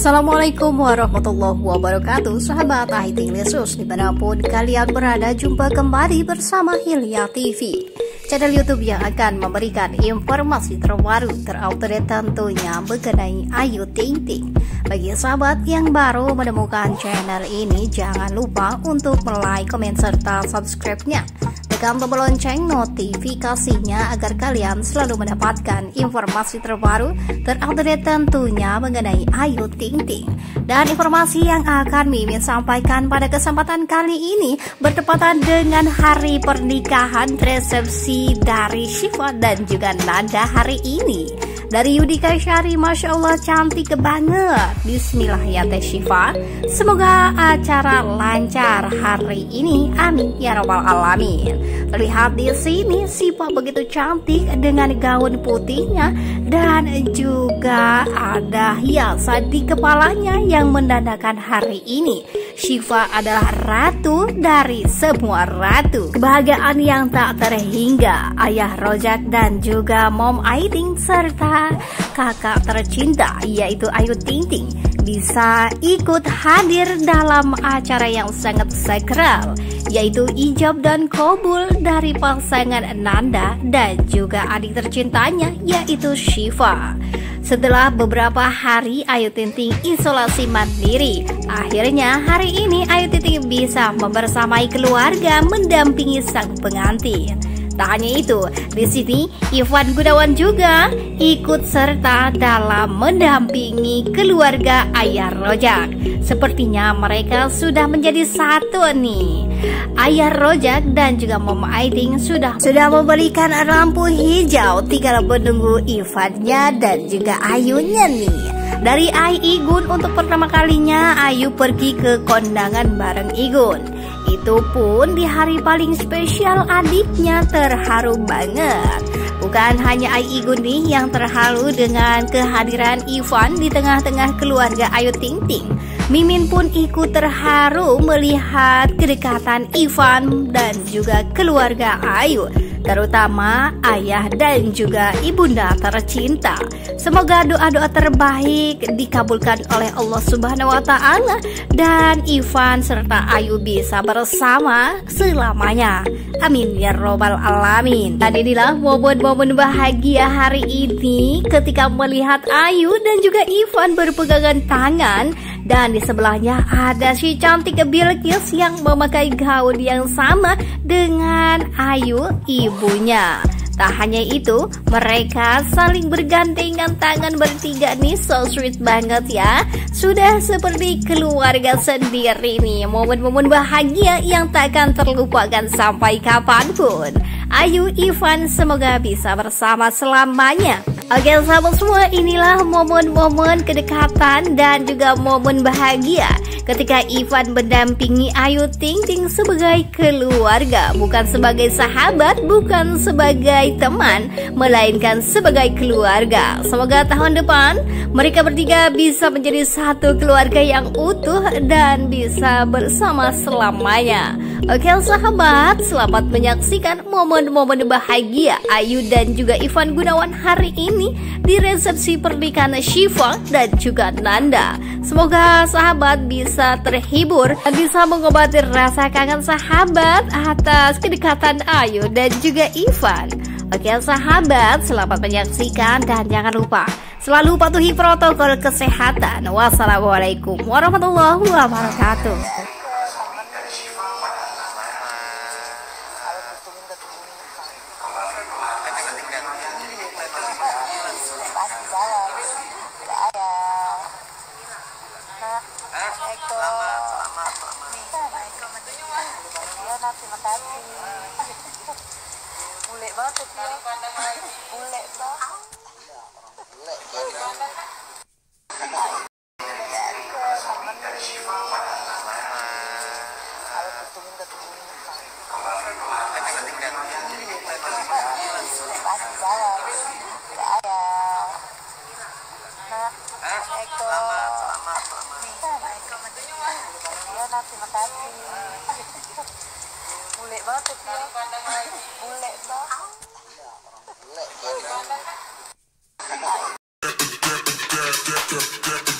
Assalamualaikum warahmatullahi wabarakatuh, sahabat Ayu Ting Ting dimanapun kalian berada. Jumpa kembali bersama Hilya TV, channel YouTube yang akan memberikan informasi terbaru, terupdate tentunya mengenai Ayu Ting Ting. Bagi sahabat yang baru menemukan channel ini, jangan lupa untuk like, komen, serta subscribe-nya. Tekan tombol lonceng notifikasinya agar kalian selalu mendapatkan informasi terbaru, terupdate tentunya mengenai Ayu Ting Ting. Dan informasi yang akan Mimin sampaikan pada kesempatan kali ini bertepatan dengan hari pernikahan resepsi dari Syifa dan juga Nanda hari ini. Dari Yudika Syari, Masya Allah cantik banget. Bismillah ya Teh Syifa, semoga acara lancar hari ini, amin ya rabbal alamin. Terlihat di sini Syifa begitu cantik dengan gaun putihnya dan juga ada hiasan di kepalanya yang menandakan hari ini Syifa adalah ratu dari semua ratu. Kebahagiaan yang tak terhingga ayah Rojak dan juga mom Ayu Ting serta kakak tercinta yaitu Ayu Ting Ting bisa ikut hadir dalam acara yang sangat sakral, yaitu ijab dan kabul dari pasangan Nanda dan juga adik tercintanya yaitu Syifa. Setelah beberapa hari Ayu Ting Ting isolasi mandiri, akhirnya hari ini Ayu Ting Ting bisa membersamai keluarga mendampingi sang pengantin. Tak hanya itu, di sini Ivan Gunawan juga ikut serta dalam mendampingi keluarga ayah Rojak. Sepertinya mereka sudah menjadi satu nih. Ayah Rojak dan juga Mama Ayu Ting sudah memberikan lampu hijau, tinggal menunggu Ivannya dan juga Ayunya nih. Dari Igun untuk pertama kalinya Ayu pergi ke kondangan bareng Igun. Itu pun di hari paling spesial adiknya terharu banget. Bukan hanya Igun nih yang terharu dengan kehadiran Ivan di tengah-tengah keluarga Ayu Ting Ting. Mimin pun ikut terharu melihat kedekatan Ivan dan juga keluarga Ayu, terutama ayah dan juga ibunda tercinta. Semoga doa-doa terbaik dikabulkan oleh Allah Subhanahu wa Ta'ala dan Ivan serta Ayu bisa bersama selamanya, amin ya robbal alamin. Dan inilah momen-momen bahagia hari ini ketika melihat Ayu dan juga Ivan berpegangan tangan. Dan di sebelahnya ada si cantik Bilkis yang memakai gaun yang sama dengan Ayu ibunya. Tak hanya itu, mereka saling bergandengan tangan bertiga nih, so sweet banget ya. Sudah seperti keluarga sendiri nih, momen-momen bahagia yang tak akan terlupakan sampai kapanpun. Ayu, Ivan semoga bisa bersama selamanya. Oke sahabat semua, inilah momen-momen kedekatan dan juga momen bahagia ketika Ivan mendampingi Ayu Ting Ting sebagai keluarga, bukan sebagai sahabat, bukan sebagai teman, melainkan sebagai keluarga. Semoga tahun depan mereka bertiga bisa menjadi satu keluarga yang utuh dan bisa bersama selamanya. Oke sahabat, selamat menyaksikan momen-momen bahagia Ayu dan juga Ivan Gunawan hari ini di resepsi pernikahan Syifa dan juga Nanda. Semoga sahabat bisa terhibur dan bisa mengobati rasa kangen sahabat atas kedekatan Ayu dan juga Ivan. Oke sahabat, selamat menyaksikan dan jangan lupa selalu patuhi protokol kesehatan. Wassalamualaikum warahmatullahi wabarakatuh. Bulek banget.